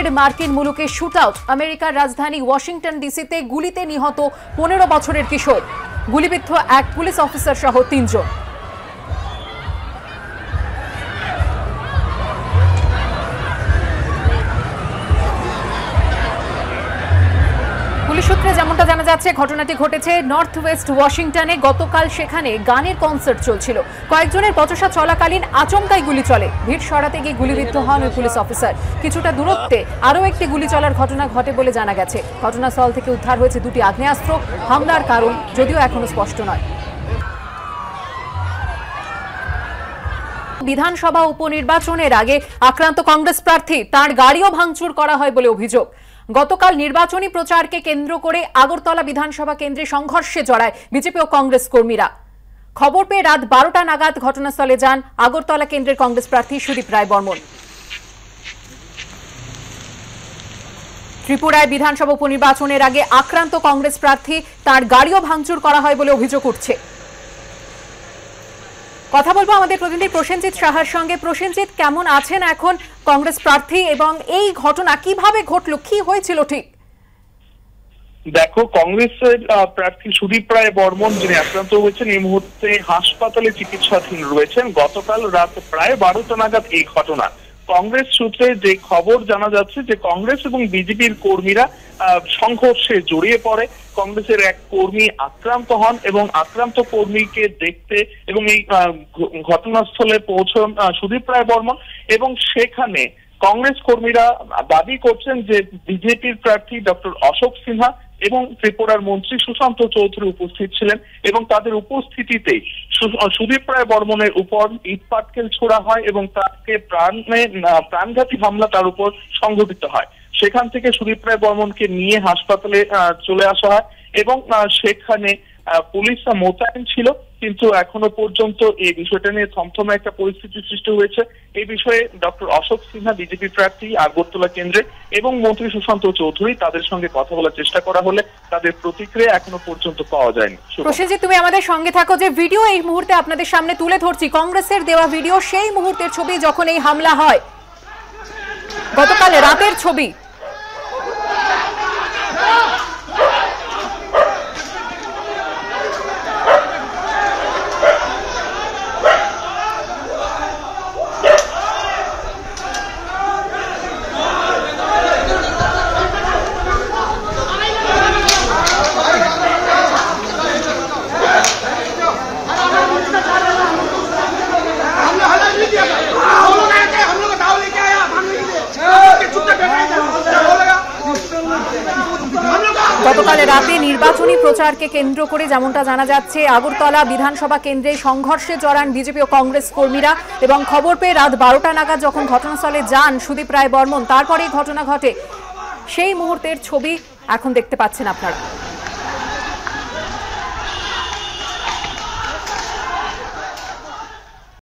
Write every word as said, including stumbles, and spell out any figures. ফের মার্কিন মুলুকে শুটআউট। আমেরিকার রাজধানী ওয়াশিংটন ডিসিতে গুলিতে নিহত পনেরো বছরের কিশোর, গুলিবিদ্ধ এক পুলিশ অফিসার সহ তিনজন। পুলিশ সূত্রে যেমনটা জানা যাচ্ছে, ঘটনাটি ঘটেছে নর্থ ওয়েস্ট ওয়াশিংটনে। গতকাল সেখানে গানের কনসার্ট চলছিল। কয়েকজনের বচসা চলাকালীন আচমকাই গুলি চলে। ভিড় সরাতে গিয়ে গুলিবিদ্ধ হন ওই পুলিশ অফিসার। কিছুটা দূরত্বে আরও একটি গুলি চলার ঘটনা ঘটে বলে জানা গেছে। ঘটনাস্থল থেকে উদ্ধার হয়েছে দুটি আগ্নেয়াস্ত্র। হামলার কারণ যদিও এখনো স্পষ্ট নয়। বিধানসভা উপনির্বাচনের আগে আক্রান্ত কংগ্রেস প্রার্থী, তার গাড়িও ভাঙচুর করা হয় বলে অভিযোগ। গতকাল নির্বাচনী প্রচারকে কেন্দ্র করে আগরতলা বিধানসভা কেন্দ্রে সংঘর্ষে জড়ায় বিজেপি ও কংগ্রেস কর্মীরা। খবর পেয়ে রাত বারোটা নাগাদ ঘটনাস্থলে যান আগরতলা কেন্দ্রের কংগ্রেস প্রার্থী সুদীপ রায় বর্মন। ত্রিপুরায় বিধানসভা উপনির্বাচনের আগে আক্রান্ত কংগ্রেস প্রার্থী, তার গাড়িও ভাঙচুর করা হয় বলে অভিযোগ উঠছে। কথা বলবো আমাদের প্রতিনিধি প্রসেনজিৎ সাহার সঙ্গে। প্রসেনজিৎ, কেমন আছেন এখন কংগ্রেস প্রার্থী, এবং এই ঘটনা কিভাবে ঘটলো, কি হয়েছিল ঠিক? দেখো, কংগ্রেসের প্রার্থী সুদীপ রায় বর্মন যিনি আক্রান্ত হয়েছেন, এই মুহূর্তে হাসপাতালে চিকিৎসাধীন রয়েছেন। গতকাল রাত প্রায় বারোটা নাগাদ এই ঘটনা। কংগ্রেস সূত্রে যে খবর জানা যাচ্ছে যে কংগ্রেস এবং বিজেপির কর্মীরা সংঘর্ষে জড়িয়ে পড়ে। কংগ্রেসের এক কর্মী আক্রান্ত হন এবং আক্রান্ত কর্মীকে দেখতে এবং এই ঘটনাস্থলে পৌঁছন সুদীপ রায় বর্মন, এবং সেখানে কংগ্রেস কর্মীরা দাবি করছেন যে বিজেপির প্রার্থী ডক্টর অশোক সিনহা এবং ত্রিপুরার মন্ত্রী সুশান্ত চৌধুরী উপস্থিত ছিলেন, এবং তাদের উপস্থিতিতে সুদীপ রায় বর্মনের উপর ইট পাটকেল ছোড়া হয় এবং তাকে প্রাণে প্রাণঘাতী হামলা তার উপর সংঘটিত হয়। সেখান থেকে সুদীপ রায় বর্মনকে নিয়ে হাসপাতালে চলে আসা হয় এবং সেখানে পুলিশ মোতায়েন ছিল, কিন্তু এখনো পর্যন্ত এই বিষয়টা নিয়ে থমথমে একটা পরিস্থিতির সৃষ্টি হয়েছে। এই বিষয়ে ডক্টর অশোক সিনহা, বিজেপি প্রার্থী আগরতলা কেন্দ্রে, এবং মন্ত্রী সুশান্ত চৌধুরী, তাদের সঙ্গে কথা বলার চেষ্টা করা হলে তাদের প্রতিক্রিয়া এখনো পর্যন্ত পাওয়া যায়নি। প্রসেনজি, তুমি আমাদের সঙ্গে থাকো। যে ভিডিও এই মুহূর্তে আপনাদের সামনে তুলে ধরছি, কংগ্রেসের দেওয়া ভিডিও, সেই মুহূর্তের ছবি যখন এই হামলা হয়, গতকাল রাতের ছবি। গতকাল রাতে নির্বাচনী প্রচারকে কেন্দ্র করে যেমনটা জানা যাচ্ছে, আগরতলা বিধানসভা কেন্দ্রে সংঘর্ষে জড়ান বিজেপি ও কংগ্রেস কর্মীরা, এবং খবর পেয়ে রাত বারোটা নাগাদ যখন ঘটনাস্থলে যান সুদীপ রায় বর্মন, তারপরে ঘটনা ঘটে। সেই মুহূর্তের ছবি এখন দেখতে পাচ্ছেন আপনারা।